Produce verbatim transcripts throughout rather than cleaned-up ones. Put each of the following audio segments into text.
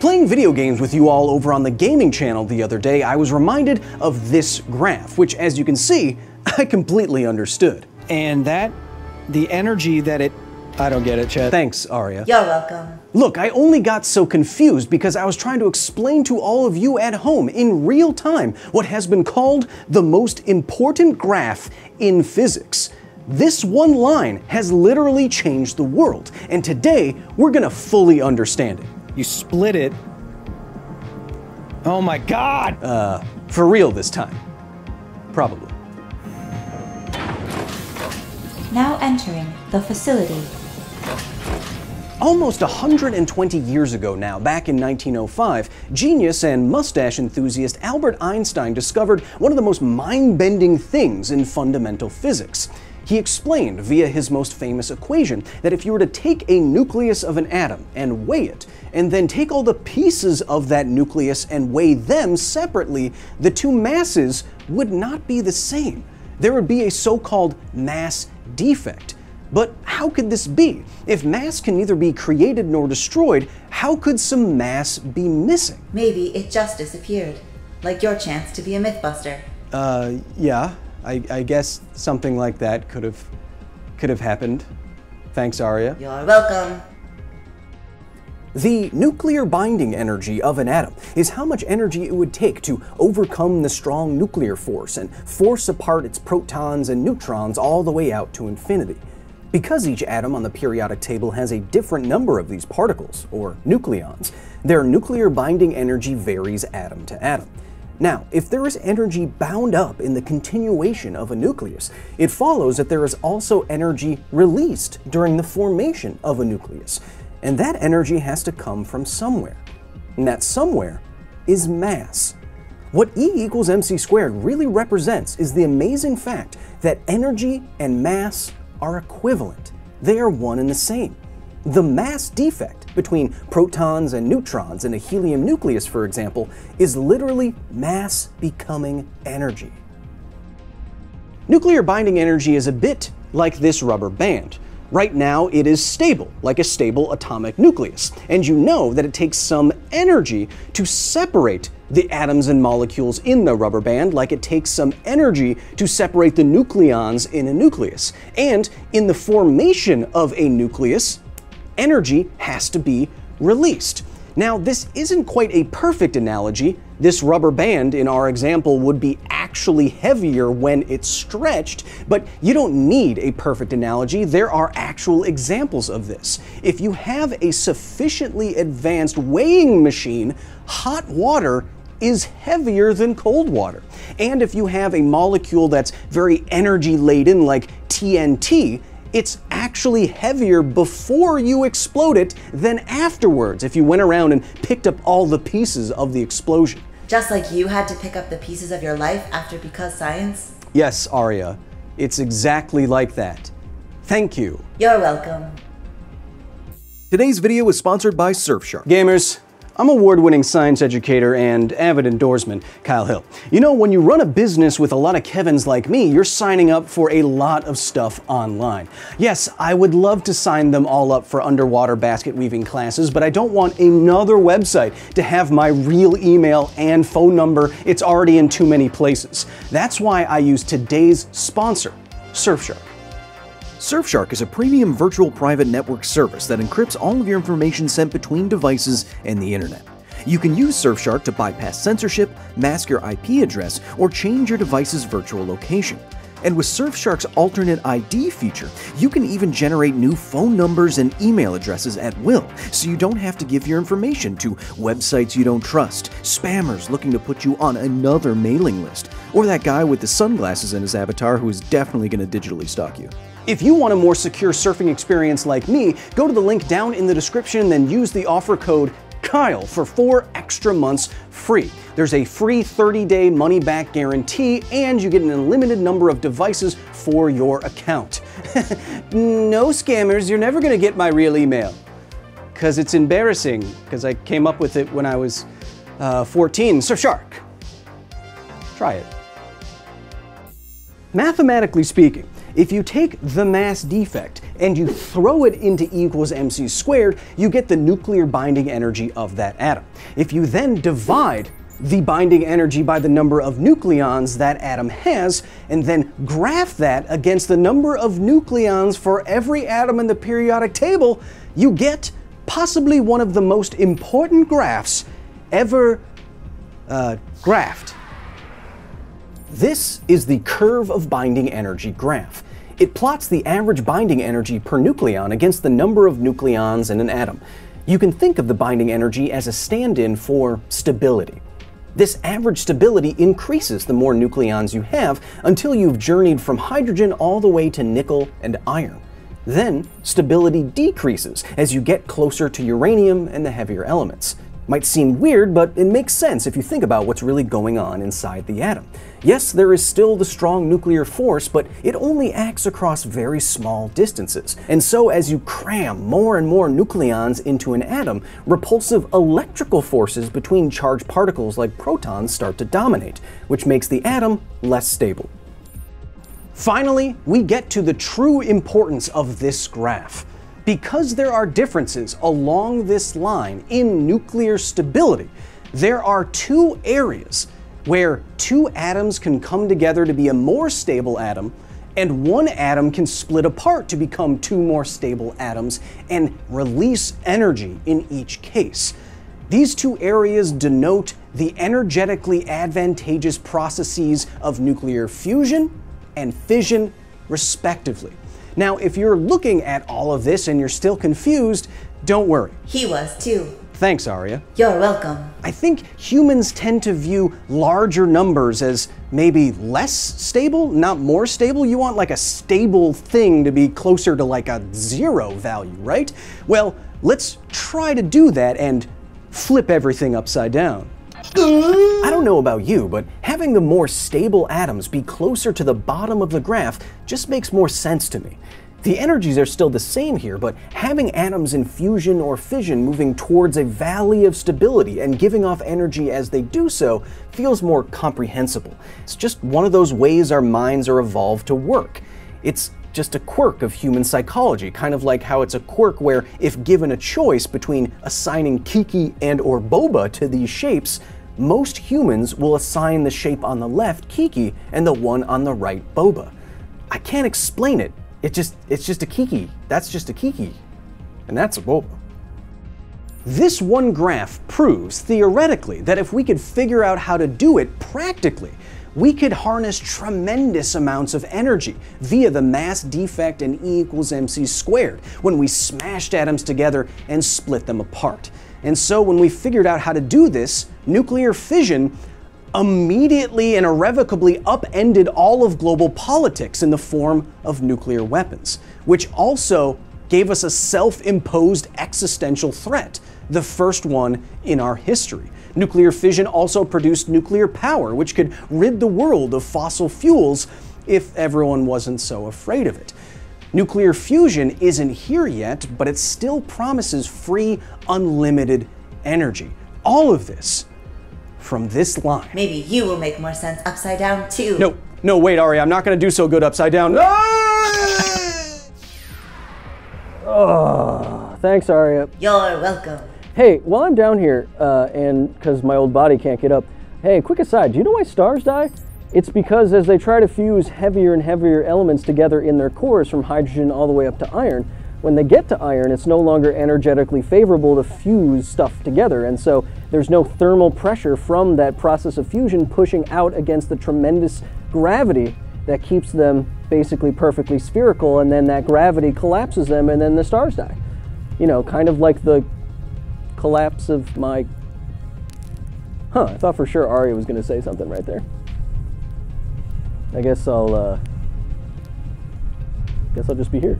Playing video games with you all over on the gaming channel the other day, I was reminded of this graph, which, as you can see, I completely understood. And that, the energy that it... I don't get it, Chet. Thanks, Arya. You're welcome. Look, I only got so confused because I was trying to explain to all of you at home in real time what has been called the most important graph in physics. This one line has literally changed the world, and today we're gonna fully understand it. You split it. Oh my God! Uh, for real this time. Probably. Now entering the facility. Almost one hundred twenty years ago now, back in nineteen oh five, genius and mustache enthusiast Albert Einstein discovered one of the most mind-bending things in fundamental physics. He explained via his most famous equation that if you were to take a nucleus of an atom and weigh it, and then take all the pieces of that nucleus and weigh them separately, the two masses would not be the same. There would be a so-called mass defect. But how could this be? If mass can neither be created nor destroyed, how could some mass be missing? Maybe it just disappeared, like your chance to be a mythbuster. Uh, yeah. I, I guess something like that could have could have happened. Thanks, Arya. You're welcome. The nuclear binding energy of an atom is how much energy it would take to overcome the strong nuclear force and force apart its protons and neutrons all the way out to infinity. Because each atom on the periodic table has a different number of these particles, or nucleons, their nuclear binding energy varies atom to atom. Now, if there is energy bound up in the continuation of a nucleus, it follows that there is also energy released during the formation of a nucleus, and that energy has to come from somewhere. And that somewhere is mass. What E equals mc squared really represents is the amazing fact that energy and mass are equivalent. They are one and the same. The mass defect between protons and neutrons in a helium nucleus, for example, is literally mass becoming energy. Nuclear binding energy is a bit like this rubber band. Right now, it is stable, like a stable atomic nucleus, and you know that it takes some energy to separate the atoms and molecules in the rubber band, like it takes some energy to separate the nucleons in a nucleus. And in the formation of a nucleus, energy has to be released. Now, this isn't quite a perfect analogy. This rubber band in our example would be actually heavier when it's stretched, but you don't need a perfect analogy. There are actual examples of this. If you have a sufficiently advanced weighing machine, hot water is heavier than cold water. And if you have a molecule that's very energy laden, like T N T, it's actually heavier before you explode it than afterwards, if you went around and picked up all the pieces of the explosion. Just like you had to pick up the pieces of your life after Because Science? Yes, Arya. It's exactly like that. Thank you. You're welcome. Today's video is sponsored by Surfshark. Gamers, I'm award-winning science educator and avid endorsement, Kyle Hill. You know, when you run a business with a lot of Kevins like me, you're signing up for a lot of stuff online. Yes, I would love to sign them all up for underwater basket weaving classes, but I don't want another website to have my real email and phone number. It's already in too many places. That's why I use today's sponsor, Surfshark. Surfshark is a premium virtual private network service that encrypts all of your information sent between devices and the internet. You can use Surfshark to bypass censorship, mask your I P address, or change your device's virtual location. And with Surfshark's alternate I D feature, you can even generate new phone numbers and email addresses at will, so you don't have to give your information to websites you don't trust, spammers looking to put you on another mailing list, or that guy with the sunglasses in his avatar who is definitely going to digitally stalk you. If you want a more secure surfing experience like me, go to the link down in the description and then use the offer code Kyle for four extra months free. There's a free thirty day money-back guarantee, and you get an unlimited number of devices for your account. No scammers, you're never gonna get my real email. Cause it's embarrassing, cause I came up with it when I was uh, fourteen. Surfshark, try it. Mathematically speaking, If you take the mass defect and you throw it into E equals mc squared, you get the nuclear binding energy of that atom. If you then divide the binding energy by the number of nucleons that atom has, and then graph that against the number of nucleons for every atom in the periodic table, you get possibly one of the most important graphs ever uh, graphed. This is the curve of binding energy graph. It plots the average binding energy per nucleon against the number of nucleons in an atom. You can think of the binding energy as a stand-in for stability. This average stability increases the more nucleons you have until you've journeyed from hydrogen all the way to nickel and iron. Then stability decreases as you get closer to uranium and the heavier elements. Might seem weird, but it makes sense if you think about what's really going on inside the atom. Yes, there is still the strong nuclear force, but it only acts across very small distances. And so as you cram more and more nucleons into an atom, repulsive electrical forces between charged particles like protons start to dominate, which makes the atom less stable. Finally, we get to the true importance of this graph. Because there are differences along this line in nuclear stability, there are two areas where two atoms can come together to be a more stable atom, and one atom can split apart to become two more stable atoms and release energy in each case. These two areas denote the energetically advantageous processes of nuclear fusion and fission, respectively. Now, if you're looking at all of this and you're still confused, don't worry. He was too. Thanks, Arya. You're welcome. I think humans tend to view larger numbers as maybe less stable, not more stable. You want like a stable thing to be closer to like a zero value, right? Well, let's try to do that and flip everything upside down. I don't know about you, but having the more stable atoms be closer to the bottom of the graph just makes more sense to me. The energies are still the same here, but having atoms in fusion or fission moving towards a valley of stability and giving off energy as they do so feels more comprehensible. It's just one of those ways our minds are evolved to work. It's just a quirk of human psychology, kind of like how it's a quirk where if given a choice between assigning Kiki and or Boba to these shapes, most humans will assign the shape on the left Kiki and the one on the right Boba. I can't explain it. It just, it's just a Kiki. That's just a Kiki. And that's a Boba. This one graph proves theoretically that if we could figure out how to do it practically, we could harness tremendous amounts of energy via the mass defect in E equals mc squared when we smashed atoms together and split them apart. And so when we figured out how to do this, nuclear fission immediately and irrevocably upended all of global politics in the form of nuclear weapons, which also gave us a self-imposed existential threat, the first one in our history. Nuclear fission also produced nuclear power, which could rid the world of fossil fuels if everyone wasn't so afraid of it. Nuclear fusion isn't here yet, but it still promises free, unlimited energy. All of this from this line. Maybe you will make more sense upside down too. No, no, wait, Arya, I'm not gonna do so good upside down. Oh, thanks, Arya. You're welcome. Hey, while I'm down here, uh, and because my old body can't get up, hey, quick aside, do you know why stars die? It's because as they try to fuse heavier and heavier elements together in their cores from hydrogen all the way up to iron, when they get to iron, it's no longer energetically favorable to fuse stuff together, and so there's no thermal pressure from that process of fusion pushing out against the tremendous gravity that keeps them basically perfectly spherical, and then that gravity collapses them, and then the stars die. You know, kind of like the collapse of my... Huh, I thought for sure Arya was gonna say something right there. I guess I'll, uh... guess I'll just be here.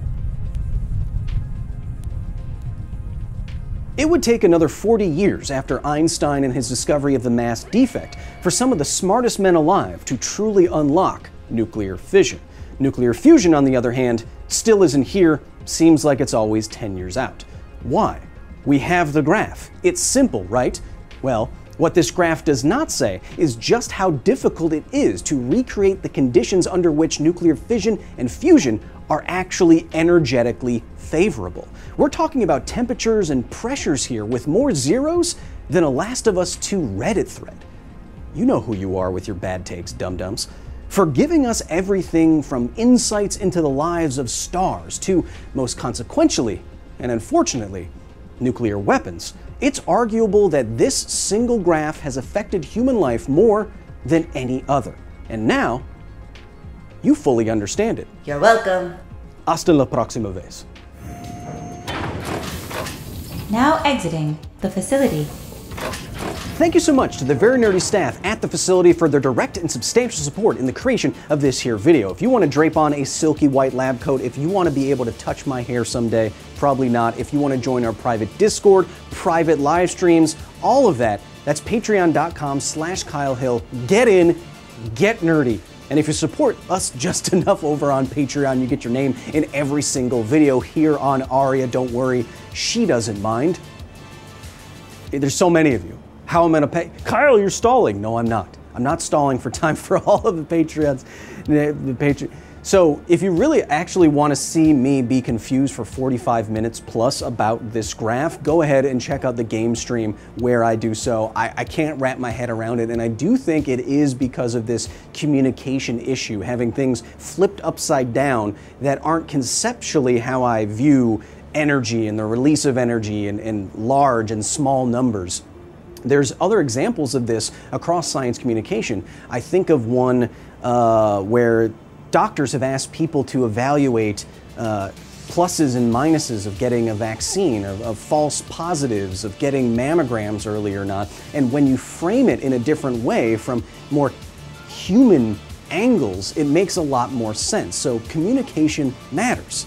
It would take another forty years after Einstein and his discovery of the mass defect for some of the smartest men alive to truly unlock nuclear fission. Nuclear fusion, on the other hand, still isn't here, seems like it's always ten years out. Why? We have the graph. It's simple, right? Well, What this graph does not say is just how difficult it is to recreate the conditions under which nuclear fission and fusion are actually energetically favorable. We're talking about temperatures and pressures here with more zeros than a Last of Us two Reddit thread. You know who you are with your bad takes, dum-dums. For giving us everything from insights into the lives of stars to, most consequentially, and unfortunately, nuclear weapons, it's arguable that this single graph has affected human life more than any other. And now, you fully understand it. You're welcome. Hasta la próxima vez. Now exiting the facility. Thank you so much to the very nerdy staff at the facility for their direct and substantial support in the creation of this here video. If you want to drape on a silky white lab coat, if you want to be able to touch my hair someday, probably not. If you want to join our private Discord, private live streams, all of that, that's patreon.com slash Kyle Hill. Get in, get nerdy. And if you support us just enough over on Patreon, you get your name in every single video here on Aria. Don't worry, she doesn't mind. There's so many of you. How am I going to pay? Kyle, you're stalling. No, I'm not. I'm not stalling for time for all of the Patreons. The, the Patreon. So if you really actually want to see me be confused for forty-five minutes plus about this graph, go ahead and check out the game stream where I do so. I, I can't wrap my head around it, and I do think it is because of this communication issue, having things flipped upside down that aren't conceptually how I view energy and the release of energy in, in large and small numbers. There's other examples of this across science communication. I think of one uh, where doctors have asked people to evaluate uh, pluses and minuses of getting a vaccine, of, of false positives, of getting mammograms early or not. And when you frame it in a different way from more human angles, it makes a lot more sense. So communication matters.